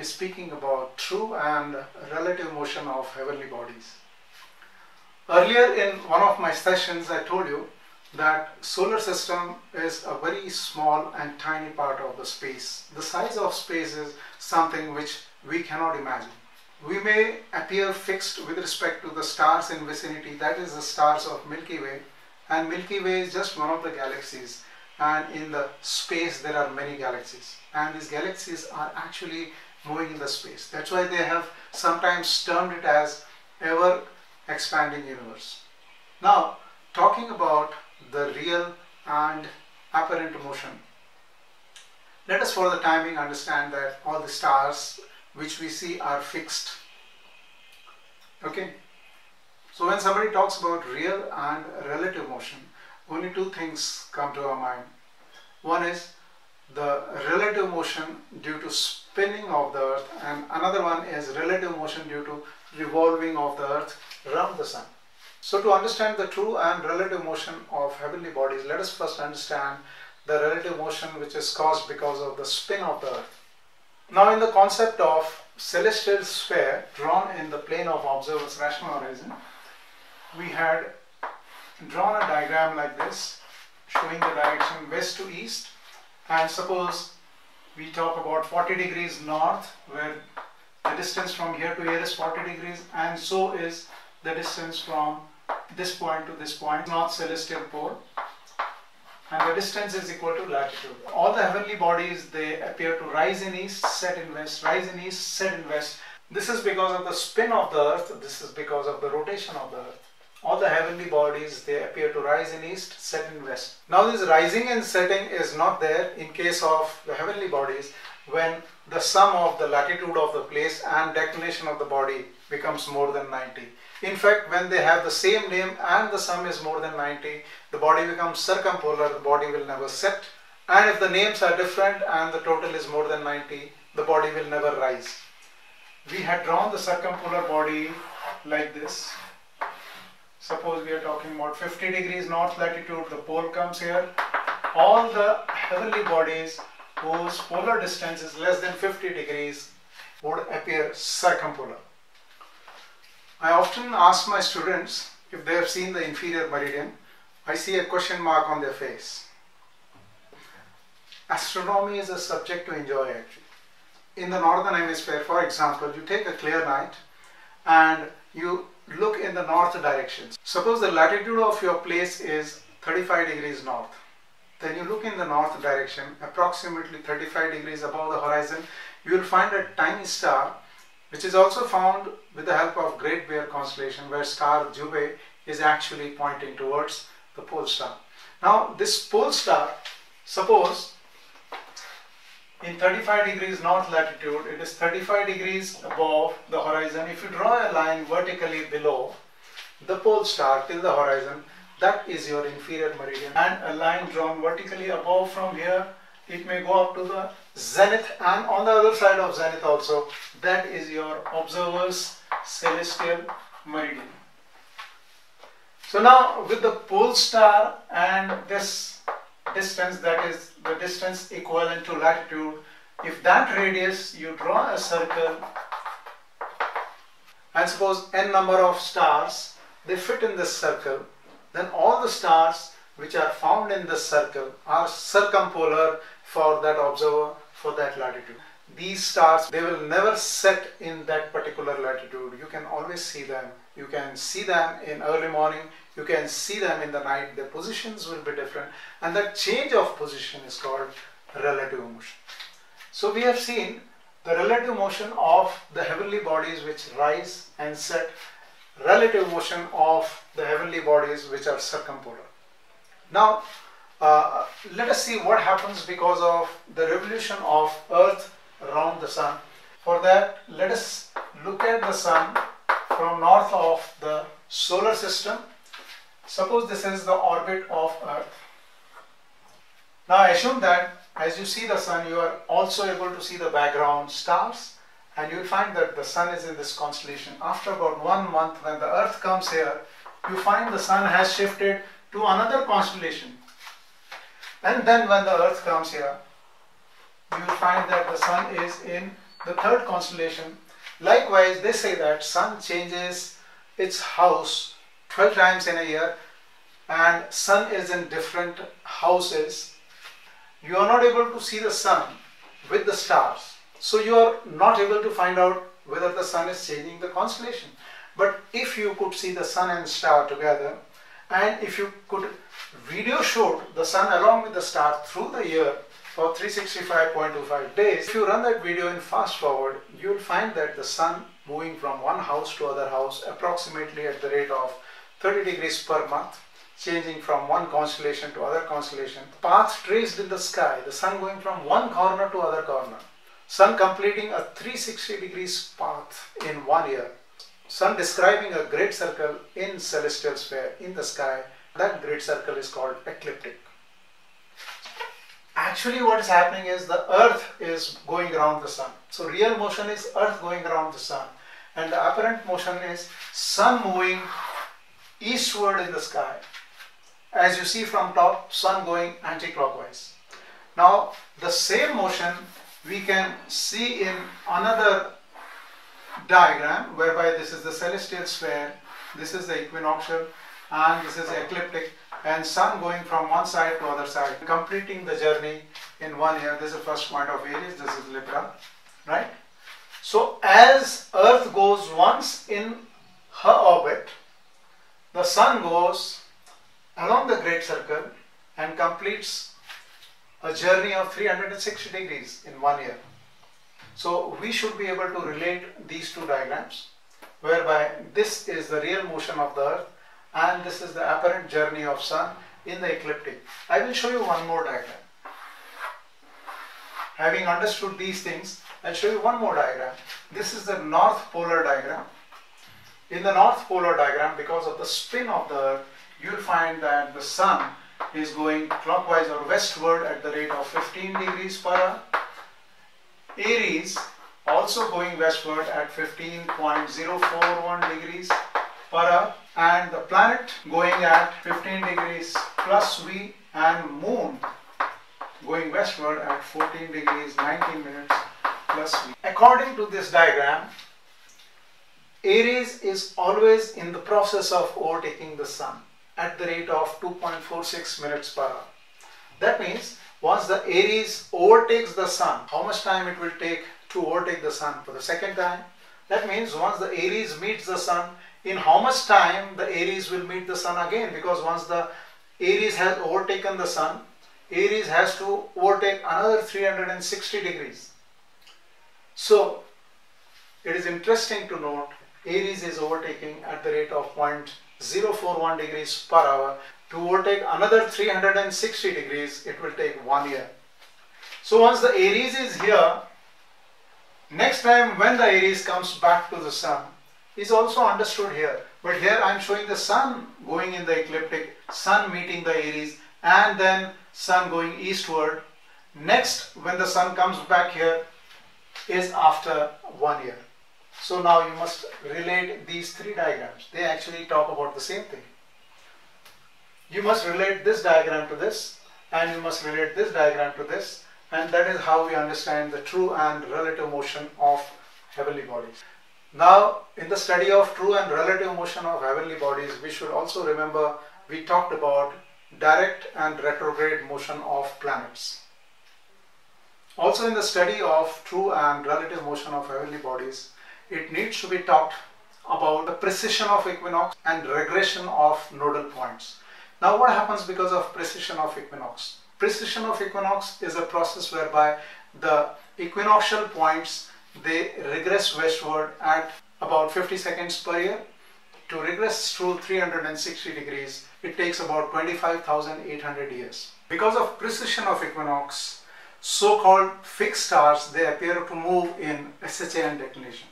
be speaking about true and relative motion of heavenly bodies. Earlier in one of my sessions I told you that solar system is a very small and tiny part of the space. The size of space is something which we cannot imagine. We may appear fixed with respect to the stars in vicinity, that is the stars of Milky Way, and Milky Way is just one of the galaxies, and in the space there are many galaxies, and these galaxies are actually moving in the space. That's why they have sometimes termed it as ever expanding universe. Now, talking about the real and apparent motion, let us for the timing understand that all the stars which we see are fixed. Okay, so when somebody talks about real and relative motion, only two things come to our mind. One is the relative motion due to spinning of the earth, and another one is relative motion due to revolving of the earth around the sun. So to understand the true and relative motion of heavenly bodies, let us first understand the relative motion which is caused because of the spin of the earth. Now, in the concept of celestial sphere drawn in the plane of observer's rational horizon, we had drawn a diagram like this, showing the direction west to east, and suppose we talk about 40 degrees north, where the distance from here to here is 40 degrees, and so is the distance from this point to this point, north celestial pole, and the distance is equal to latitude. All the heavenly bodies, they appear to rise in east, set in west, rise in east, set in west. This is because of the spin of the earth, this is because of the rotation of the earth. All the heavenly bodies, they appear to rise in east, set in west. Now this rising and setting is not there in case of the heavenly bodies when the sum of the latitude of the place and declination of the body becomes more than 90. In fact, when they have the same name and the sum is more than 90, the body becomes circumpolar, the body will never set. And if the names are different and the total is more than 90, the body will never rise. We had drawn the circumpolar body like this. Suppose we are talking about 50 degrees north latitude, the pole comes here. All the heavenly bodies whose polar distance is less than 50 degrees would appear circumpolar. I often ask my students if they have seen the inferior meridian. I see a question mark on their face. Astronomy is a subject to enjoy actually. In the northern hemisphere, for example, you take a clear night and you look in the north direction. Suppose the latitude of your place is 35 degrees north. Then you look in the north direction, approximately 35 degrees above the horizon, you will find a tiny star, which is also found with the help of Great Bear constellation, where star Dubhe is actually pointing towards the pole star. Now this pole star, suppose in 35 degrees north latitude, it is 35 degrees above the horizon. If you draw a line vertically below the pole star till the horizon, that is your inferior meridian. And a line drawn vertically above from here, it may go up to the zenith, and on the other side of zenith also, that is your observer's celestial meridian. So now with the pole star and this distance, that is the distance equivalent to latitude, if that radius you draw a circle, and suppose n number of stars, they fit in this circle, then all the stars which are found in this circle are circumpolar for that observer, for that latitude. These stars, they will never set in that particular latitude. You can always see them. You can see them in early morning, you can see them in the night. Their positions will be different, and that change of position is called relative motion. So we have seen the relative motion of the heavenly bodies which rise and set, relative motion of the heavenly bodies which are circumpolar. Now let us see what happens because of the revolution of earth around the sun. For that, let us look at the sun from north of the solar system. Suppose this is the orbit of earth. Now I assume that as you see the sun, you are also able to see the background stars, and you will find that the sun is in this constellation. After about 1 month, when the earth comes here, you find the sun has shifted to another constellation. And then when the earth comes here, you will find that the sun is in the third constellation. Likewise, they say that Sun changes its house 12 times in a year and Sun is in different houses. You are not able to see the Sun with the stars, so you are not able to find out whether the Sun is changing the constellation. But if you could see the Sun and star together, and if you could video shoot the Sun along with the star through the year for 365.25 days, if you run that video in fast forward, you will find that the Sun moving from one house to other house approximately at the rate of 30 degrees per month, changing from one constellation to other constellation. Path traced in the sky, the Sun going from one corner to other corner. Sun completing a 360 degrees path in 1 year. Sun describing a great circle in celestial sphere in the sky. That great circle is called ecliptic. Actually, what is happening is the Earth is going around the Sun. So real motion is Earth going around the Sun, and the apparent motion is Sun moving eastward in the sky. As you see from top, Sun going anti-clockwise. Now the same motion we can see in another diagram, whereby this is the celestial sphere, this is the equinoctial, and this is ecliptic, and Sun going from one side to other side, completing the journey in 1 year. This is the first point of Aries, this is Libra, right? So as Earth goes once in her orbit, the Sun goes along the great circle and completes a journey of 360 degrees in 1 year. So we should be able to relate these two diagrams, whereby this is the real motion of the Earth and this is the apparent journey of Sun in the ecliptic. I will show you one more diagram. Having understood these things, I'll show you one more diagram. This is the North Polar diagram. In the North Polar diagram, because of the spin of the Earth, you'll find that the Sun is going clockwise or westward at the rate of 15 degrees per hour. Aries also going westward at 15.041 degrees per hour, and the planet going at 15 degrees plus V, and Moon going westward at 14 degrees 19 minutes plus V. According to this diagram, Aries is always in the process of overtaking the Sun at the rate of 2.46 minutes per hour. That means once the Aries overtakes the Sun, how much time it will take to overtake the Sun for the second time? That means once the Aries meets the Sun, in how much time the Aries will meet the Sun again, because once the Aries has overtaken the Sun, Aries has to overtake another 360 degrees. So it is interesting to note Aries is overtaking at the rate of 0.041 degrees per hour. To overtake another 360 degrees, it will take 1 year. So once the Aries is here, next time when the Aries comes back to the Sun is also understood here. But here I am showing the Sun going in the ecliptic, Sun meeting the Aries, and then Sun going eastward. Next, when the Sun comes back here, is after 1 year. So now you must relate these three diagrams. They actually talk about the same thing. You must relate this diagram to this, and you must relate this diagram to this, and that is how we understand the true and relative motion of heavenly bodies. Now, in the study of true and relative motion of heavenly bodies, we should also remember we talked about direct and retrograde motion of planets. Also, in the study of true and relative motion of heavenly bodies, it needs to be talked about the precession of equinox and regression of nodal points. Now what happens because of precession of equinox? Precession of equinox is a process whereby the equinoctial points, they regress westward at about 50 seconds per year. To regress through 360 degrees, it takes about 25,800 years. Because of precession of equinox, so-called fixed stars, they appear to move in SHAN declination.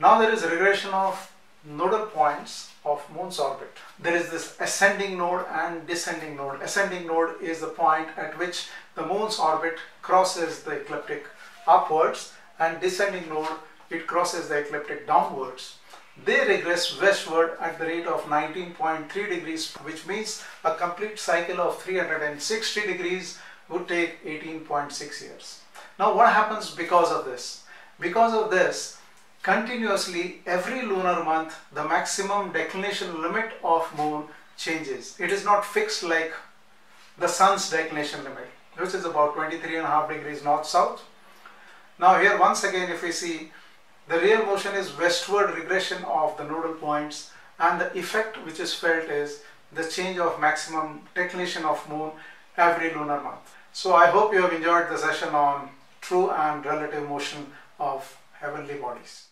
Now there is regression of nodal points of Moon's orbit. There is this ascending node and descending node. Ascending node is the point at which the Moon's orbit crosses the ecliptic upwards, and descending node, it crosses the ecliptic downwards. They regress westward at the rate of 19.3 degrees, which means a complete cycle of 360 degrees would take 18.6 years. Now what happens because of this? Because of this, continuously every lunar month the maximum declination limit of moon changes. It is not fixed like the sun's declination limit, which is about 23.5 degrees north-south. Now here once again if we see, the real motion is westward regression of the nodal points, and the effect which is felt is the change of maximum declination of moon every lunar month. So I hope you have enjoyed the session on true and relative motion of heavenly bodies.